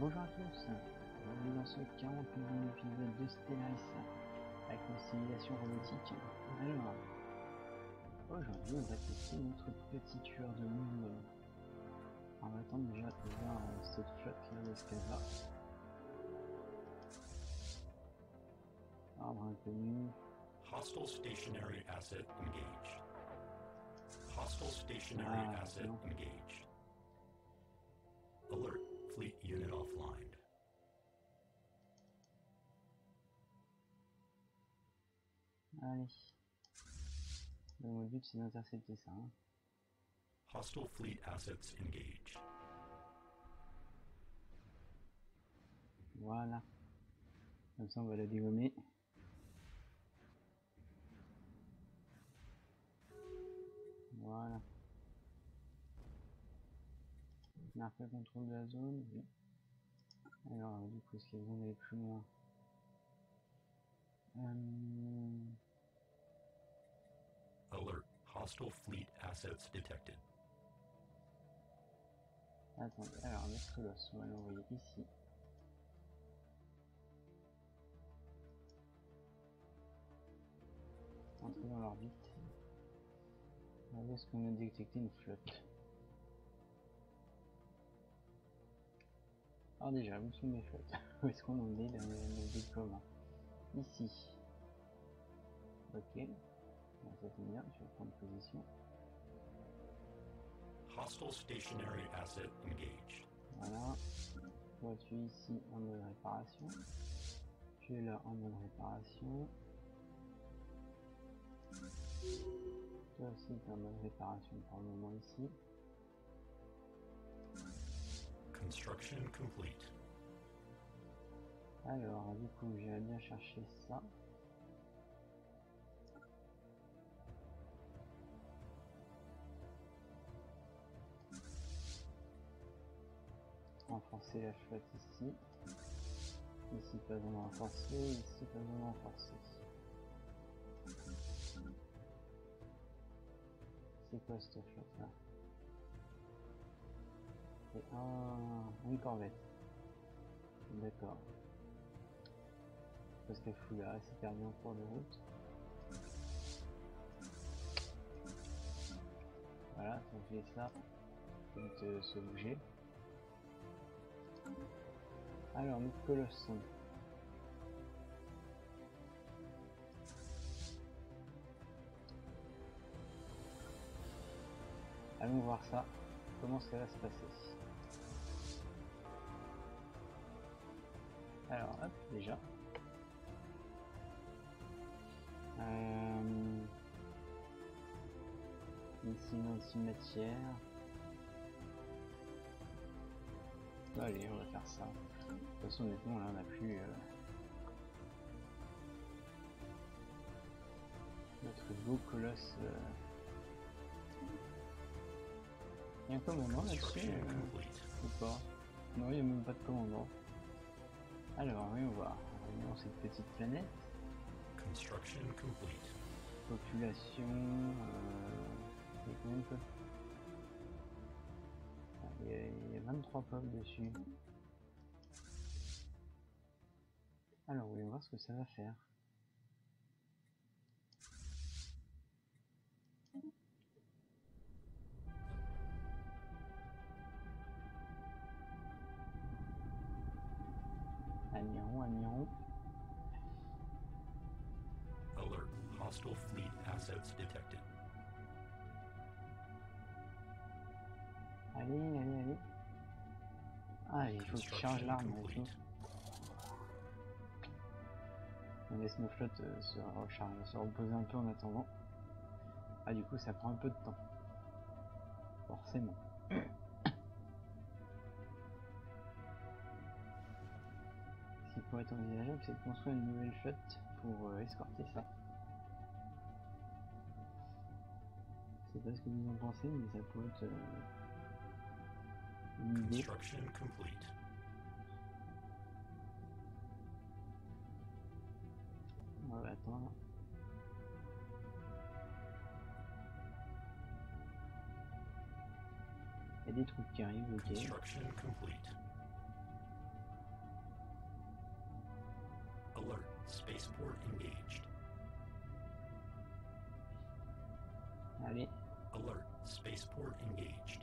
Bonjour à tous, bienvenue dans ce 49e épisode de Stellaris avec nos civilisations robotiques. Alors, aujourd'hui on va tester notre petit tueur de monde. On va attendre déjà de voir cette flotte là où est-ce qu'elle va. Arbre inconnu. Hostile stationary asset engaged. Hostile stationary asset engaged. Alert. Fleet unit offline. Allez. Donc, mon but c'est d'intercepter ça. Hein. Hostile fleet assets engaged. Voilà. Comme ça on va la dégommer. Voilà. On a repris le contrôle de la zone, oui. Alors du coup, est-ce qu'ils vont aller plus loin? Alert, hostile fleet assets detected. Attendez, alors notre boss, on va l'envoyer ici. Entrer dans l'orbite. Où est-ce qu'on a détecté une flotte? Alors déjà, vous sont mes flottes. Où est-ce qu'on en est dans le déploiement? Ici. Ok. Bon, ça tombe bien, je vais prendre position. Hostile stationary asset engaged. Voilà. Moi, tu es ici en mode réparation. Tu es là en mode réparation. Toi aussi, tu es en mode réparation pour le moment ici. Construction complete. Alors, du coup, j'ai bien cherché ça. Renforcer la flotte ici. Ici, pas besoin de renforcer. Ici, pas besoin de renforcer. C'est quoi cette flotte là? Et une corvette. D'accord. Parce qu'elle fout là, elle s'est perdue en cours de route. Voilà, donc je laisse là. Je vais se bouger. Alors, nos colosses sont. Allons voir ça. Comment ça va se passer? Alors hop, déjà. Ici dans le cimetière. Allez, on va faire ça. De toute façon, honnêtement, là, on n'a plus... notre beau colosse... Il y a un commandant là-dessus ou pas? Non, il n'y a même pas de commandant. Alors, voyons voir. Revenons sur cette petite planète. Construction complete. Population. C'est combien de peuples? Il y a 23 peuples dessus. Alors, voyons voir ce que ça va faire. Admirons. Alert, hostile fleet assets detected. Allez. Ah, il faut que je change l'arme. On laisse nos flottes se reposer un peu en attendant. Ah, du coup, ça prend un peu de temps. Forcément. Ce qui pourrait être envisageable, c'est de construire une nouvelle flotte pour escorter ça. Je sais pas ce que vous en pensez, mais ça pourrait être une idée. On va attendre. Il y a des troupes qui arrivent, ok. support engaged. Allez. Alert, spaceport engaged.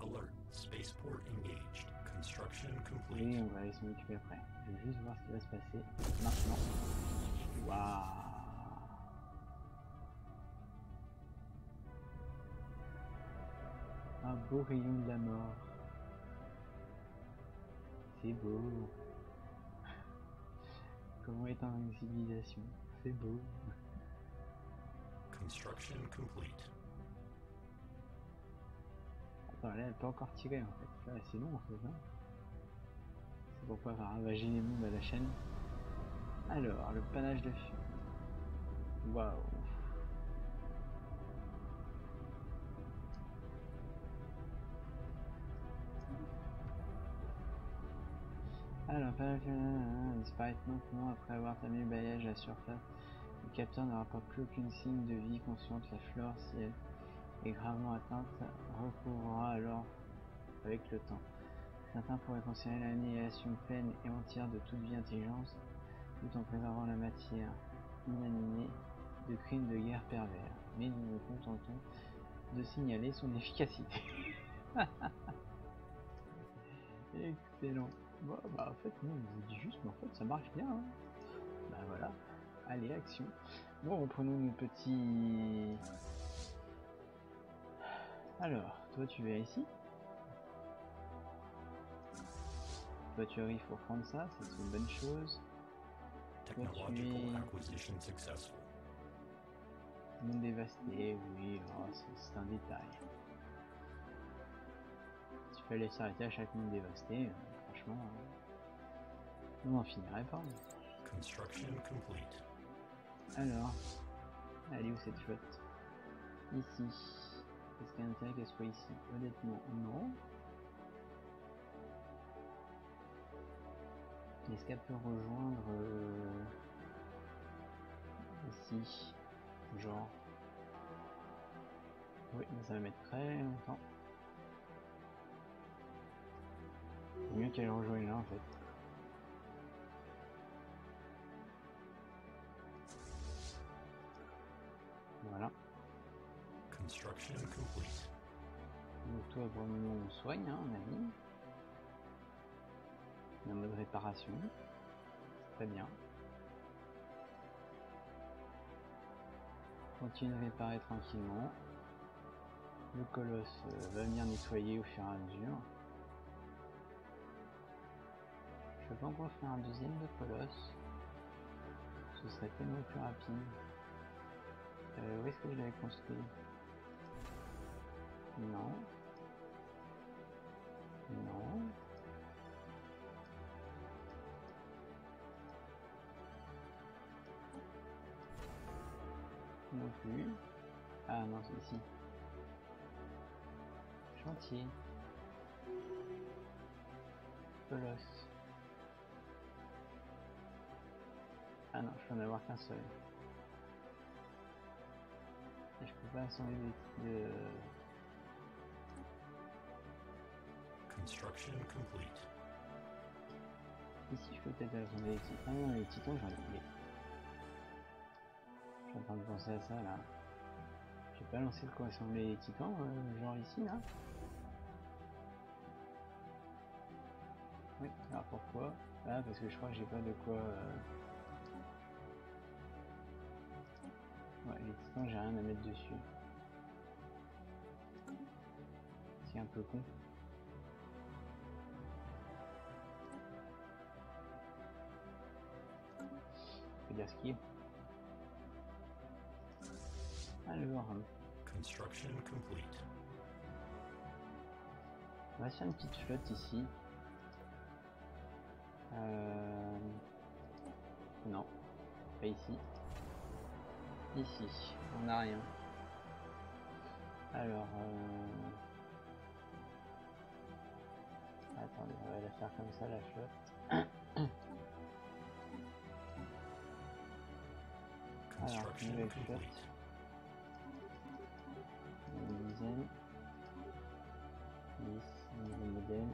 Alert, spaceport engaged. Construction complete. Oui, on va aller s'en occuper après. Je vais juste voir ce qui va se passer maintenant. Waouh! Un beau rayon de la mort. C'est beau. Comment éteindre une civilisation? C'est beau. Construction complete. Attends, là elle peut encore tirer en fait. C'est long en fait. Hein, c'est pour pas ravager les mondes à la chaîne. Alors, le panache de feu. Waouh. Alors, disparaître maintenant après avoir terminé le balayage à la surface. Le capteur ne rapporte plus aucune signe de vie consciente. La flore, si elle est gravement atteinte, recouvrera alors avec le temps. Certains pourraient considérer l'annihilation pleine et entière de toute vie intelligente, tout en préservant la matière inanimée de crimes de guerre pervers. Mais nous nous contentons de signaler son efficacité. Excellent. Bon, bah en fait non, on vous dit juste, mais en fait ça marche bien hein. Bah voilà, allez action. Bon, reprenons nos petits... Alors, toi tu vas ici. Toi tu arrives pour prendre ça, c'est une bonne chose. Toi tu es... Monde dévasté, oui, oh, c'est un détail. Tu peux aller s'arrêter à chaque monde dévasté. Franchement, on n'en finirait pas. Construction complete. Alors, elle est où cette flotte? Ici. Est-ce qu'il y a intérêt qu'elle soit ici? Honnêtement, non. Est-ce qu'elle peut rejoindre ici? Genre. Oui, mais ça va mettre très longtemps. C'est mieux qu'elle rejoigne là en fait. Voilà. Construction complete. Donc toi pour le moment on soigne hein, on a mis. On est en mode réparation. Très bien. Continue de réparer tranquillement. Le colosse va venir nettoyer au fur et à mesure. Je peux encore faire un deuxième de colosse, ce serait tellement plus rapide. Où est-ce que je l'avais construit? Non. Non. Non plus. Ah non, c'est ici. Chantier. Colosse. Ah non, je peux en avoir qu'un seul. Et je peux pas assembler de... Construction complete. Ici je peux peut-être assembler les titans. Ah non, les titans j'en ai oublié. Je suis en train de penser à ça là. J'ai pas lancé le co-assembler les titans, genre ici là. Oui, alors pourquoi? Ah parce que je crois que j'ai pas de quoi... Ouais, les titans, j'ai rien à mettre dessus. C'est un peu con. C'est gaspillé. Alors. Construction complete. On va faire une petite flotte ici. Non, pas ici. Ici, on n'a rien. Alors, attendez, on va la faire comme ça, la flotte. Alors, nouvelle flotte. Nouvelle dizaine. 10, nouveau modèle.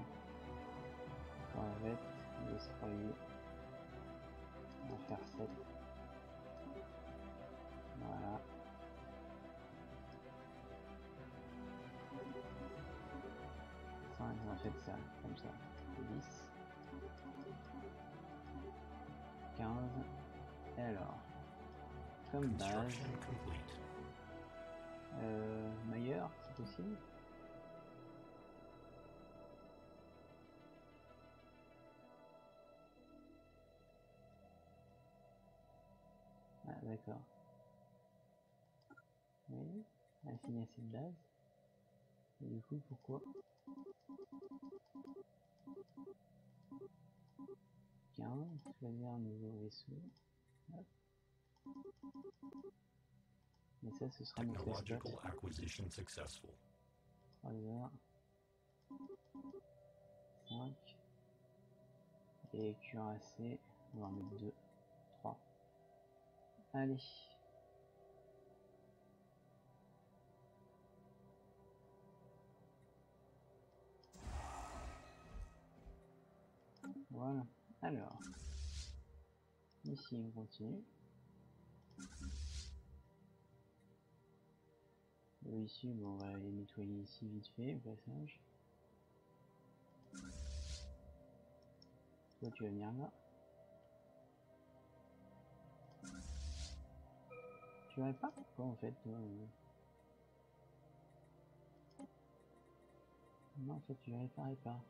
Corvette, destroyer. l'intercept. Voilà. Ça, on va faire ça, comme ça. 10. 15. Et alors, comme base, meilleur, c'est possible. Ah d'accord. Oui, assigner cette base. Et du coup, pourquoi 15, choisir un nouveau vaisseau. Hop. Mais ça, ce sera notre flashback. Acquisition successful. 5. Et cuirassé, on va en mettre 2. 3. Allez. Voilà. Alors, ici on continue. Ici, bon, on va les nettoyer ici vite fait au passage. Toi tu vas venir là. Tu verrais pas pourquoi en fait toi, non en fait tu les réparais pas.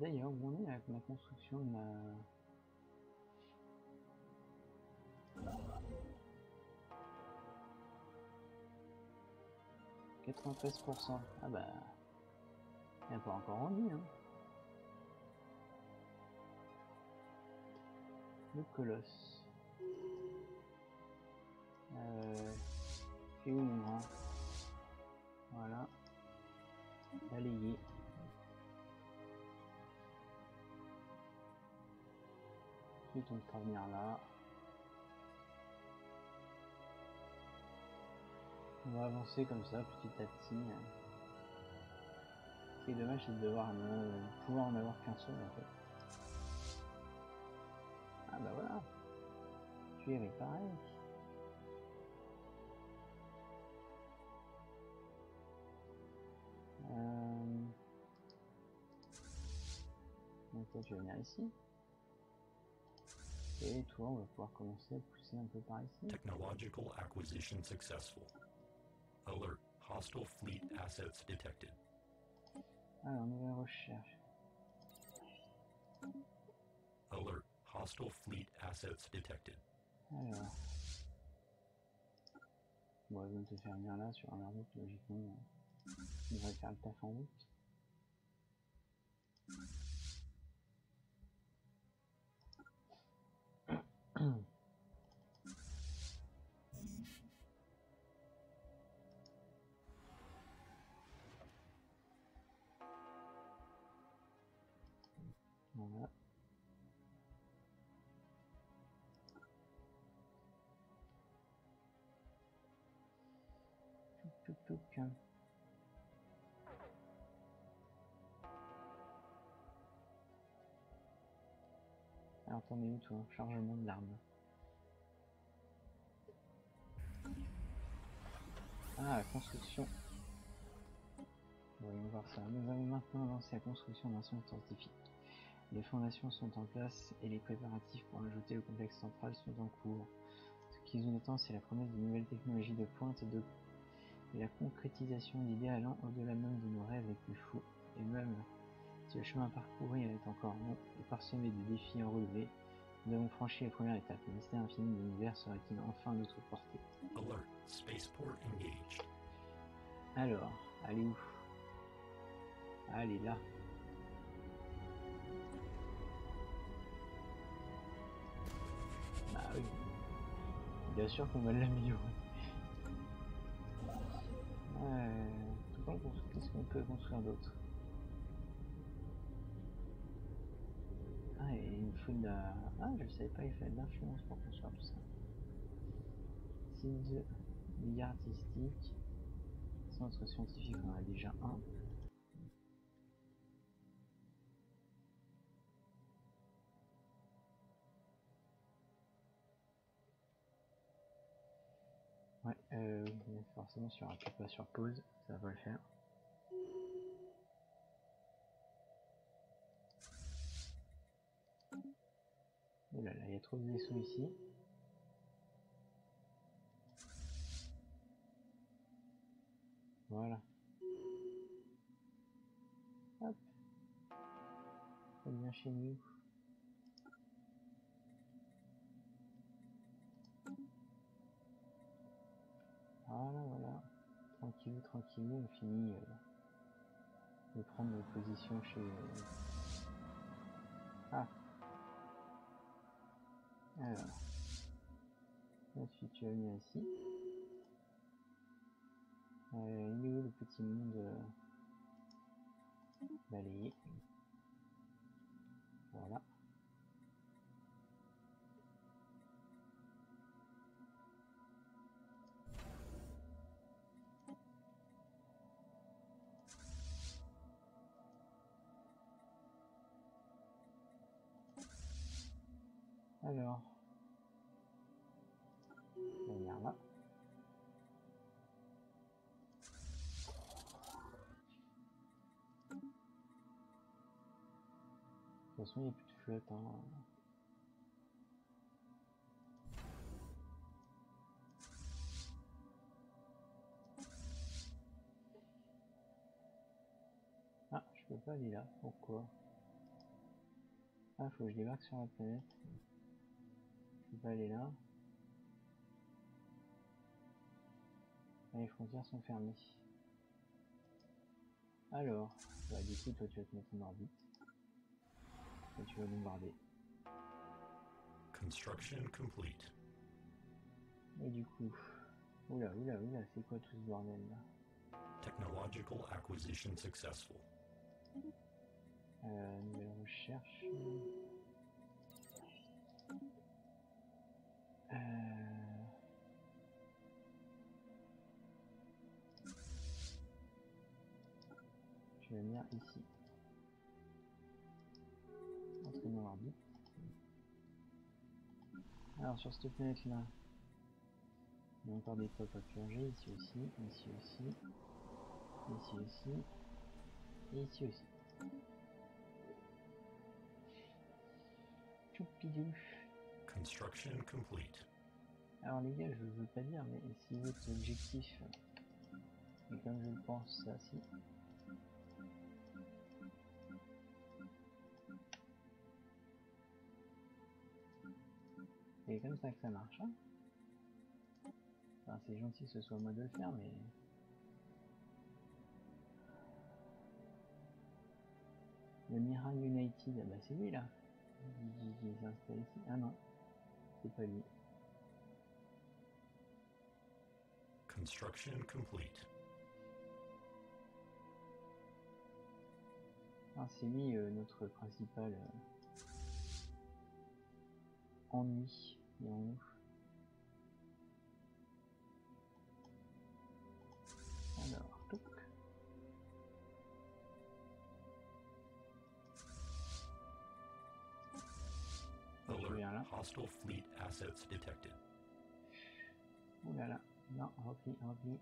D'ailleurs, où on est avec ma construction de ma... 93%. Ah bah... elle n'est pas encore rendue, hein. Le colosse. Et où on va ? Voilà. Balayer. Donc pour venir là, on va avancer comme ça petit à petit. Ce qui est dommage, c'est de devoir pouvoir en avoir qu'un seul en fait. Ah bah voilà, tu es réparé. Donc toi tu vas venir ici. Et toi, on va pouvoir commencer à pousser un peu par ici. Technological acquisition successful. Alert. Hostile fleet assets detected. Alors, nouvelle recherche. Alert. Hostile fleet assets detected. Alors. Bon, ils vont te faire venir là sur la route, logiquement. Ils devraient faire le taf en route. Voilà. Touc, touc, touc. Alors t'en es où toi? Chargement de l'arme. Ah, la construction. Voyons voir ça. Nous allons maintenant lancer la construction d'un centre scientifique. Les fondations sont en place et les préparatifs pour ajouter le complexe central sont en cours. Ce qui nous attend, c'est la promesse de nouvelles technologies de pointe et la concrétisation d'idées allant au-delà même de nos rêves les plus fous. Et même si le chemin à parcourir est encore long et parsemé de défis à relever, nous avons franchi la première étape. Le mystère infini de l'univers serait-il enfin à notre portée? Alert. Spaceport engaged. Alors, allez où? Allez là. Ah oui, bien sûr qu'on va l'améliorer. Qu'est-ce qu'on peut construire d'autre? Ah, et il faut de la... Ah, je savais pas, il fallait de l'influence pour construire tout ça. 6, 2, milieu artistique. Centre scientifique, on en a déjà un. Forcément, si on n'appuie pas sur pause, ça va le faire. Oh là là, il y a trop de vaisseaux ici. Voilà. Hop. Ça vient chez nous. Voilà, voilà. Tranquille, tranquille, on finit de prendre position chez... Ah. Alors. Ensuite, tu vas venir ici. Il est où le petit monde balayé? Voilà. Alors, on va venir là. De toute façon, il n'y a plus de flotte. Hein. Ah, je peux pas aller là. Pourquoi? Ah, faut que je débarque sur la planète. Je peux pas aller là. Ah, les frontières sont fermées. Alors, bah, du coup, toi, tu vas te mettre en orbite. Et tu vas bombarder. Construction complete. Et du coup, oula, oula, oula, c'est quoi tout ce bordel là? Technological acquisition successful. Nouvelle recherche. Je vais venir ici. Alors sur cette planète là, il y a encore des pops à purger, ici aussi, ici aussi, ici aussi, et ici aussi. Choupidou. Construction complete. Alors les gars, je veux pas dire, mais si votre objectif, et comme je le pense, ça si. C'est comme ça que ça marche. Hein, enfin, c'est gentil que ce soit à moi de le faire, mais... Le Mira United, ah bah c'est lui là. Il s'est installé ici. Ah non, c'est pas lui. Construction complete. Ah c'est lui notre principal ennui. Non. Alors, donc. Je viens là. Hostile fleet assets detected. Ouh là là, non, repli, repli.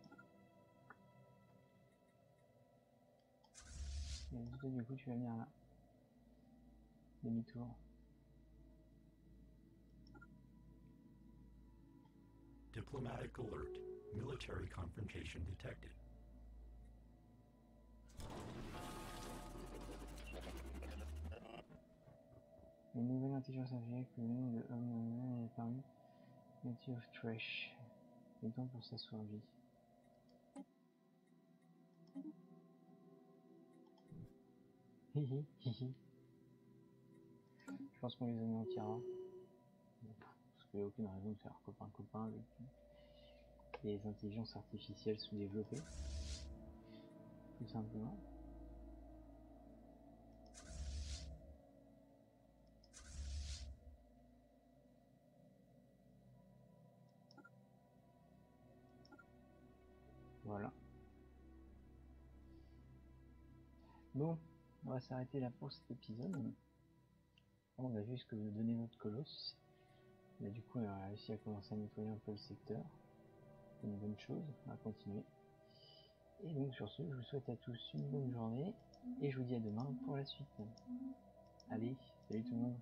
Et du coup, tu vas venir là. Demi-tour. Diplomatic alert. Military confrontation detected. Une nouvelle intelligence injectée que le nom de Homme est parmi Nature of Trash. Le temps pour sa survie. Hihi, hihi. Je pense qu'on les anéantira. Il n'y a aucune raison de faire copain-copain avec les intelligences artificielles sous-développées, tout simplement. Voilà. Bon, on va s'arrêter là pour cet épisode. On a vu ce que nous donnait notre colosse. Mais du coup, on a réussi à commencer à nettoyer un peu le secteur. c'est une bonne chose à continuer. Et donc sur ce, je vous souhaite à tous une bonne journée et je vous dis à demain pour la suite. Allez, salut tout le monde.